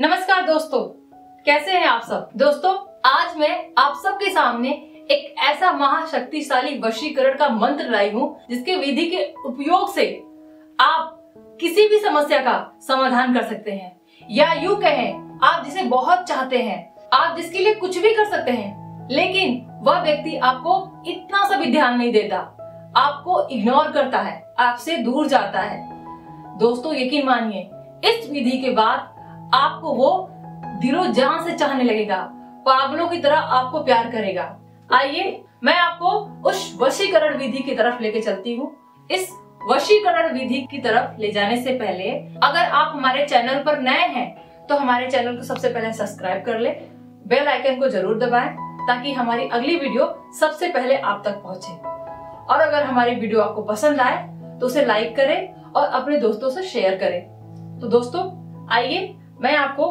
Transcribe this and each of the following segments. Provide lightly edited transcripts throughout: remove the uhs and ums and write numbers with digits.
नमस्कार दोस्तों, कैसे हैं आप सब। दोस्तों आज मैं आप सबके सामने एक ऐसा महाशक्तिशाली वशीकरण का मंत्र लाई हूँ जिसके विधि के उपयोग से आप किसी भी समस्या का समाधान कर सकते हैं, या यूँ कहें आप जिसे बहुत चाहते हैं, आप जिसके लिए कुछ भी कर सकते हैं, लेकिन वह व्यक्ति आपको इतना सा भी ध्यान नहीं देता, आपको इग्नोर करता है, आपसे दूर जाता है। दोस्तों यकीन मानिए, इस विधि के बाद आपको वो दिलो जान से चाहने लगेगा, पागलों की तरह आपको प्यार करेगा। आइए मैं आपको उस वशीकरण विधि की तरफ लेके चलती हूँ। इस वशीकरण विधि की तरफ ले जाने से पहले अगर आप हमारे चैनल पर नए हैं तो हमारे चैनल को सबसे पहले सब्सक्राइब कर ले, बेल आइकन को जरूर दबाएं ताकि हमारी अगली वीडियो सबसे पहले आप तक पहुँचे। और अगर हमारी वीडियो आपको पसंद आए तो उसे लाइक करें और अपने दोस्तों से शेयर करें। तो दोस्तों आइए मैं आपको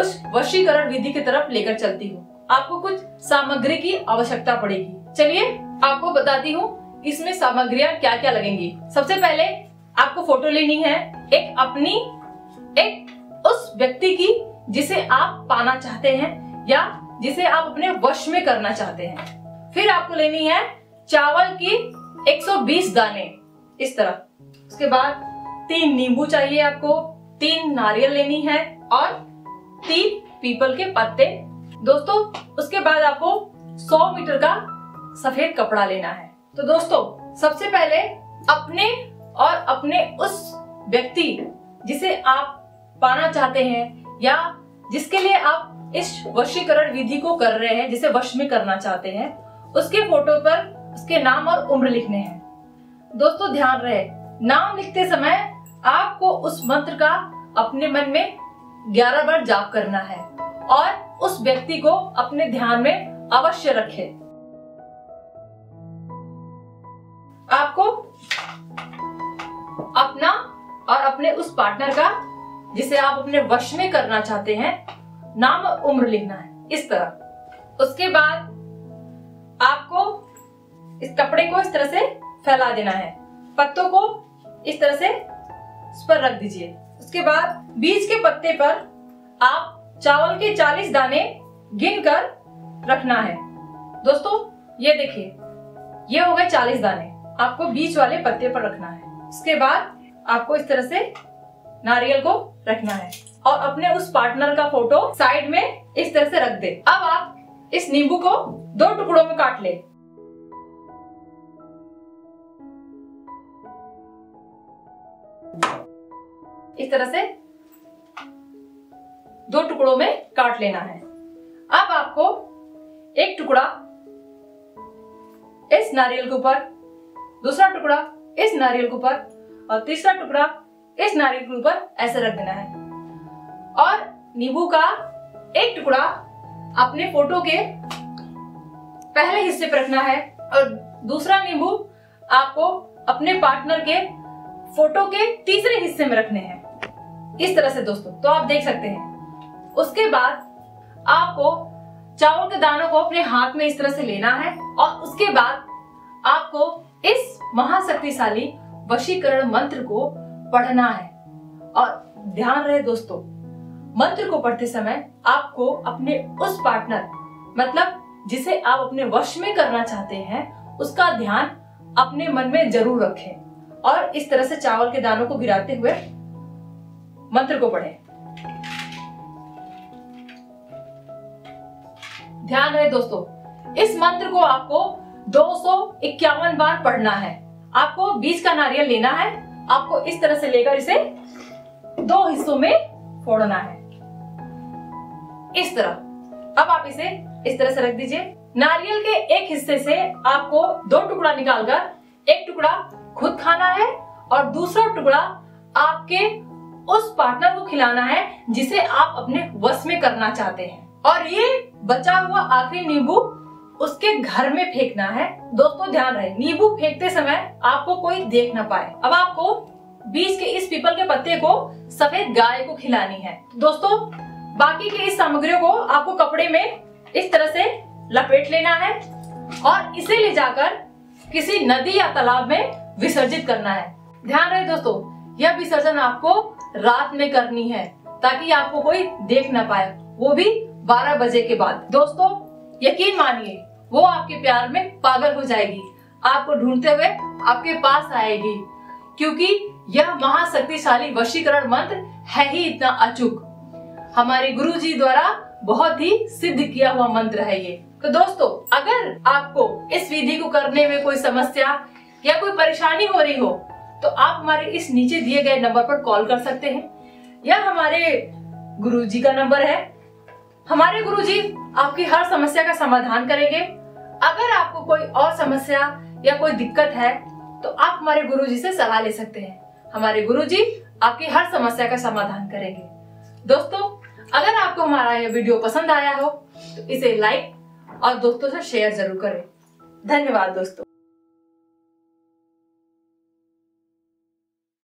उस वशीकरण विधि की तरफ लेकर चलती हूँ। आपको कुछ सामग्री की आवश्यकता पड़ेगी। चलिए आपको बताती हूँ इसमें सामग्रियाँ क्या क्या लगेंगी। सबसे पहले आपको फोटो लेनी है, एक अपनी, एक उस व्यक्ति की जिसे आप पाना चाहते हैं या जिसे आप अपने वश में करना चाहते हैं। फिर आपको लेनी है चावल की 120 दाने इस तरह। उसके बाद 3 नींबू चाहिए आपको, 3 नारियल लेनी है और 3 पीपल के पत्ते। दोस्तों उसके बाद आपको 100 मीटर का सफेद कपड़ा लेना है। तो दोस्तों सबसे पहले अपने और अपने उस व्यक्ति जिसे आप पाना चाहते हैं या जिसके लिए आप इस वशीकरण विधि को कर रहे हैं, जिसे वश में करना चाहते हैं, उसके फोटो पर उसके नाम और उम्र लिखने हैं। दोस्तों ध्यान रहे, नाम लिखते समय आपको उस मंत्र का अपने मन में 11 बार जाप करना है और उस व्यक्ति को अपने ध्यान में अवश्य रखें। आपको अपना और अपने उस पार्टनर का जिसे आप अपने वश में करना चाहते हैं नाम और उम्र लिखना है इस तरह। उसके बाद आपको इस कपड़े को इस तरह से फैला देना है, पत्तों को इस तरह से इस पर रख दीजिए। उसके बाद बीज के पत्ते पर आप चावल के 40 दाने गिनकर रखना है। दोस्तों ये देखिए, ये हो गए 40 दाने, आपको बीच वाले पत्ते पर रखना है। उसके बाद आपको इस तरह से नारियल को रखना है और अपने उस पार्टनर का फोटो साइड में इस तरह से रख दे। अब आप इस नींबू को 2 टुकड़ों में काट ले। इस तरह से 2 टुकड़ों में काट लेना है। अब आपको एक टुकड़ा इस नारियल के ऊपर, दूसरा टुकड़ा इस नारियल के ऊपर और तीसरा टुकड़ा इस नारियल के ऊपर ऐसे रख देना है। और नींबू का एक टुकड़ा अपने फोटो के पहले हिस्से पर रखना है और दूसरा नींबू आपको अपने पार्टनर के फोटो के तीसरे हिस्से में रखने हैं इस तरह से। दोस्तों तो आप देख सकते हैं। उसके बाद आपको चावल के दानों को अपने हाथ में इस तरह से लेना है और उसके बाद आपको इस महाशक्तिशाली वशीकरण मंत्र को पढ़ना है। और ध्यान रहे दोस्तों, मंत्र को पढ़ते समय आपको अपने उस पार्टनर, मतलब जिसे आप अपने वश में करना चाहते हैं, उसका ध्यान अपने मन में जरूर रखें और इस तरह से चावल के दानों को गिराते हुए मंत्र को पढ़ें। ध्यान रहे दोस्तों, इस मंत्र को आपको 251 बार पढ़ना है। आपको बीज का नारियल लेना है, आपको इस तरह से लेकर इसे 2 हिस्सों में फोड़ना है इस तरह। अब आप इसे इस तरह से रख दीजिए। नारियल के एक हिस्से से आपको 2 टुकड़ा निकालकर एक टुकड़ा खुद खाना है और दूसरा टुकड़ा आपके उस पार्टनर को खिलाना है जिसे आप अपने वश में करना चाहते हैं। और ये बचा हुआ आखिरी नींबू उसके घर में फेंकना है। दोस्तों ध्यान रहे, नींबू फेंकते समय आपको कोई देख ना पाए। अब आपको बीज के इस पीपल के पत्ते को सफेद गाय को खिलानी है। दोस्तों बाकी के इस सामग्रियों को आपको कपड़े में इस तरह से लपेट लेना है और इसे ले जाकर किसी नदी या तालाब में विसर्जित करना है। ध्यान रहे दोस्तों, यह विसर्जन आपको रात में करनी है, ताकि आपको कोई देख ना पाए, वो भी 12 बजे के बाद। दोस्तों यकीन मानिए वो आपके प्यार में पागल हो जाएगी, आपको ढूंढते हुए आपके पास आएगी, क्योंकि यह महाशक्तिशाली वशीकरण मंत्र है ही इतना अचूक। हमारे गुरुजी द्वारा बहुत ही सिद्ध किया हुआ मंत्र है ये। तो दोस्तों अगर आपको इस विधि को करने में कोई समस्या या कोई परेशानी हो रही हो तो आप हमारे इस नीचे दिए गए नंबर पर कॉल कर सकते हैं, या हमारे गुरुजी का नंबर है। हमारे गुरुजी आपकी हर समस्या का समाधान करेंगे। अगर आपको कोई और समस्या या कोई दिक्कत है तो आप हमारे गुरुजी से सलाह ले सकते हैं। हमारे गुरुजी आपकी हर समस्या का समाधान करेंगे। दोस्तों अगर आपको हमारा यह वीडियो पसंद आया हो तो इसे लाइक और दोस्तों से शेयर जरूर करें। धन्यवाद दोस्तों।